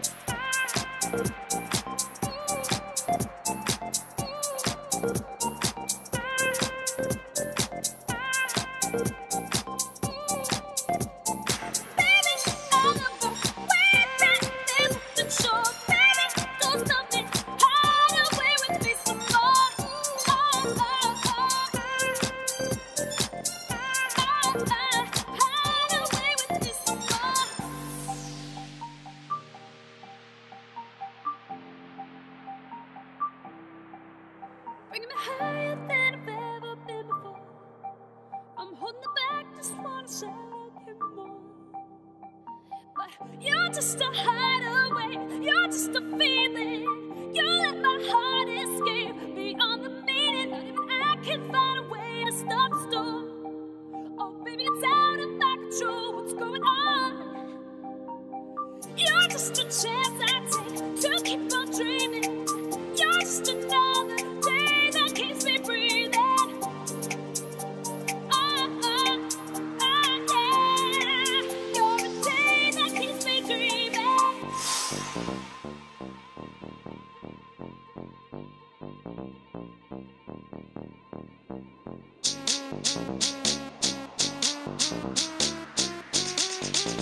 the way that there's nothing short. Baby, do something, hide away with me some more. Bringing me higher than I've ever been before. I'm holding it back, just wanna shout out here more. But you're just a hideaway, you're just a feeling. You let my heart escape beyond the meaning. Not even I can find a way to stop the storm. Oh baby, it's out of my control, what's going on? You're just a chance I take to keep on dreaming. You're just another